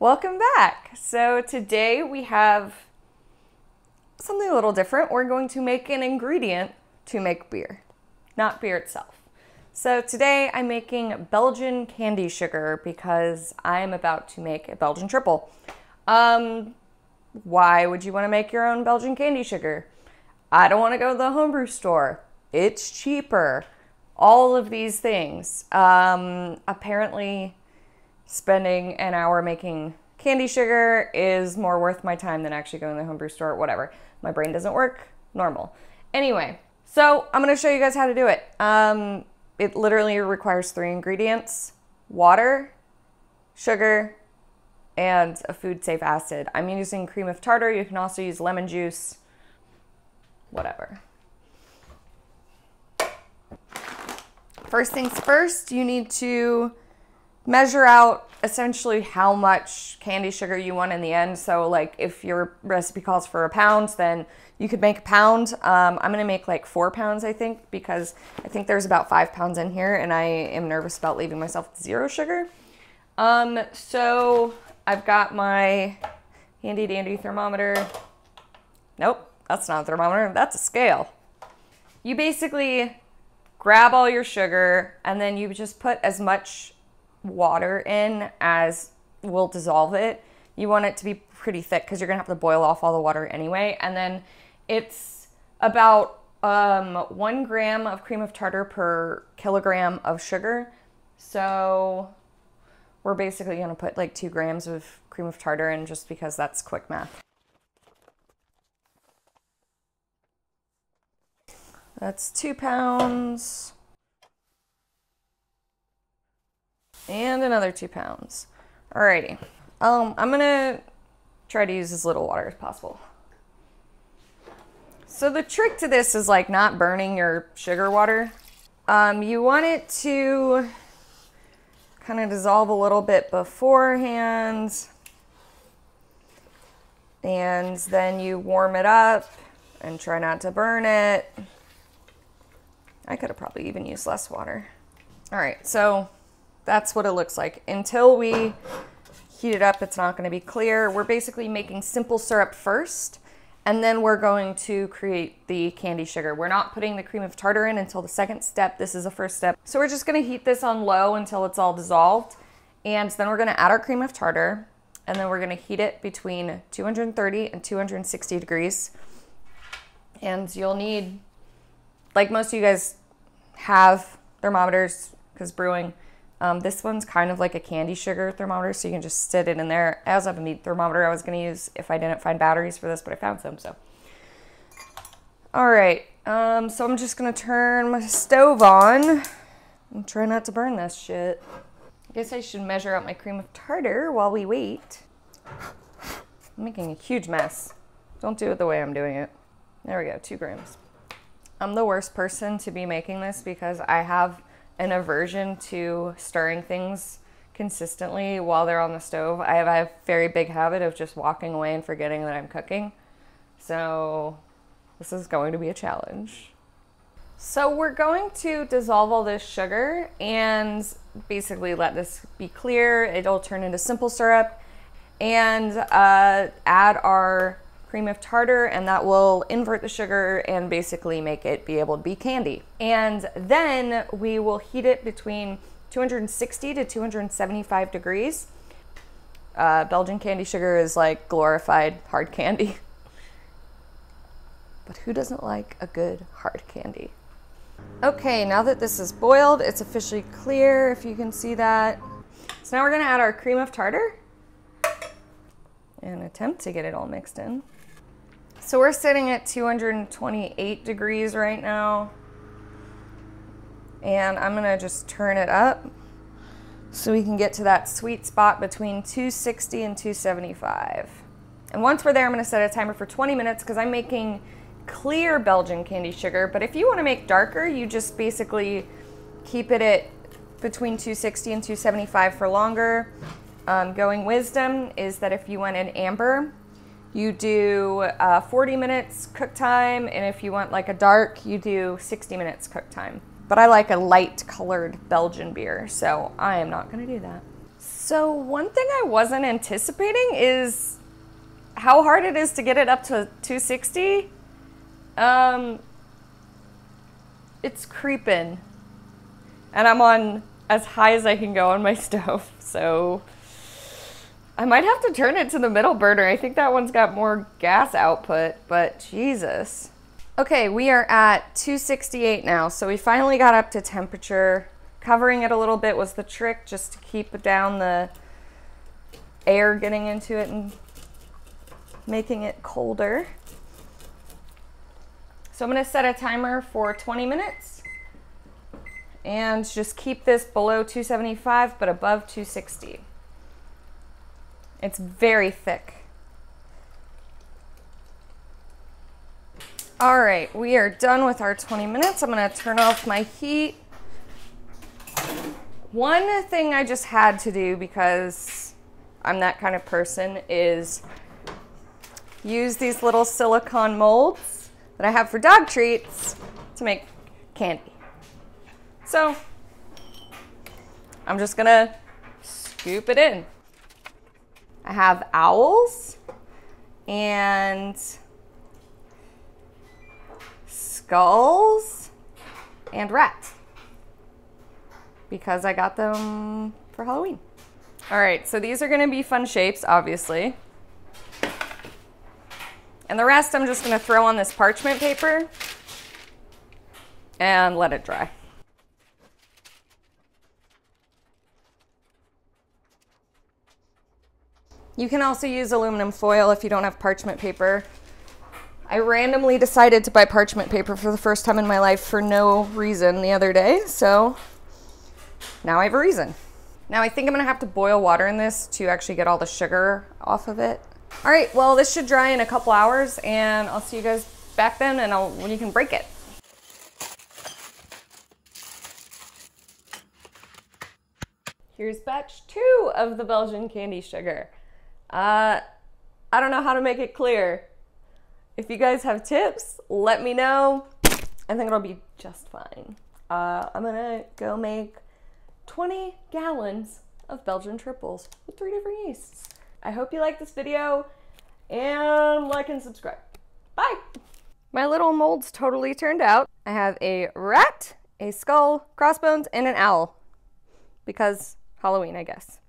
Welcome back. So today we have something a little different. We're going to make an ingredient to make beer, not beer itself. So today I'm making Belgian candy sugar because I'm about to make a Belgian triple. Why would you want to make your own Belgian candy sugar? I don't want to go to the homebrew store. It's cheaper. All of these things. Apparently spending an hour making candy sugar is more worth my time than actually going to the homebrew store, whatever. My brain doesn't work normal. Anyway, so I'm gonna show you guys how to do it. It literally requires 3 ingredients: water, sugar, and a food-safe acid. I'm using cream of tartar. You can also use lemon juice, whatever. First things first, you need to measure out essentially how much candy sugar you want in the end. So like if your recipe calls for a pound, then you could make a pound. I'm gonna make like 4 pounds, I think, because I think there's about 5 pounds in here and I am nervous about leaving myself 0 sugar. So I've got my handy dandy thermometer. Nope, that's not a thermometer, that's a scale. You basically grab all your sugar and then you just put as much water in as will dissolve it. You want it to be pretty thick because you're gonna have to boil off all the water anyway. And then it's about 1 gram of cream of tartar per kilogram of sugar. So we're basically gonna put like 2 grams of cream of tartar in just because that's quick math. That's 2 pounds. And another 2 pounds. Alrighty. I'm gonna try to use as little water as possible. So the trick to this is like not burning your sugar water. You want it to kind of dissolve a little bit beforehand. And then you warm it up and try not to burn it. I could have probably even used less water. Alright, so that's what it looks like. Until we heat it up, it's not going to be clear. We're basically making simple syrup first, and then we're going to create the candy sugar. We're not putting the cream of tartar in until the second step. This is the first step. So we're just going to heat this on low until it's all dissolved, and then we're going to add our cream of tartar, and then we're going to heat it between 230 and 260 degrees. And you'll need, like most of you guys have thermometers because brewing. This one's kind of like a candy sugar thermometer, so you can just sit it in there. I also have a meat thermometer I was going to use if I didn't find batteries for this, but I found some, so. All right, so I'm just going to turn my stove on and try not to burn this shit. I guess I should measure out my cream of tartar while we wait. I'm making a huge mess. Don't do it the way I'm doing it. There we go, 2 grams. I'm the worst person to be making this because I have an aversion to stirring things consistently while they're on the stove. I have a very big habit of just walking away and forgetting that I'm cooking. So this is going to be a challenge. So we're going to dissolve all this sugar and basically let this be clear. It'll turn into simple syrup and add our cream of tartar, and that will invert the sugar and basically make it be able to be candy. And then we will heat it between 260 to 275 degrees. Belgian candy sugar is like glorified hard candy. But who doesn't like a good hard candy? Okay, now that this is boiled, it's officially clear, if you can see that. So now we're gonna add our cream of tartar and attempt to get it all mixed in. So we're sitting at 228 degrees right now. And I'm gonna just turn it up so we can get to that sweet spot between 260 and 275. And once we're there, I'm gonna set a timer for 20 minutes because I'm making clear Belgian candy sugar, but if you wanna make darker, you just basically keep it at between 260 and 275 for longer. Going wisdom is that if you want an amber, you do 40 minutes cook time, and if you want like a dark, you do 60 minutes cook time. But I like a light colored Belgian beer, so I am not gonna do that. So one thing I wasn't anticipating is how hard it is to get it up to 260. It's creeping, and I'm on as high as I can go on my stove, so I might have to turn it to the middle burner. I think that one's got more gas output, but Jesus. Okay, we are at 268 now, so we finally got up to temperature. Covering it a little bit was the trick, just to keep down the air getting into it and making it colder. So I'm gonna set a timer for 20 minutes and just keep this below 275 but above 260. It's very thick. All right, we are done with our 20 minutes. I'm gonna turn off my heat. One thing I just had to do, because I'm that kind of person, is use these little silicone molds that I have for dog treats to make candy. So I'm just gonna scoop it in. I have owls and skulls and rats, because I got them for Halloween. All right, so these are gonna be fun shapes, obviously. And the rest I'm just gonna throw on this parchment paper and let it dry. You can also use aluminum foil if you don't have parchment paper. I randomly decided to buy parchment paper for the first time in my life for no reason the other day, so now I have a reason. Now I think I'm gonna have to boil water in this to actually get all the sugar off of it. All right, well, this should dry in a couple hours, and I'll see you guys back then and when you can break it. Here's batch 2 of the Belgian candy sugar. I don't know how to make it clear. If you guys have tips, let me know. I think it'll be just fine. I'm gonna go make 20 gallons of Belgian triples with 3 different yeasts. I hope you like this video, and like and subscribe. Bye! My little molds totally turned out. I have a rat, a skull, crossbones, and an owl, because Halloween, I guess.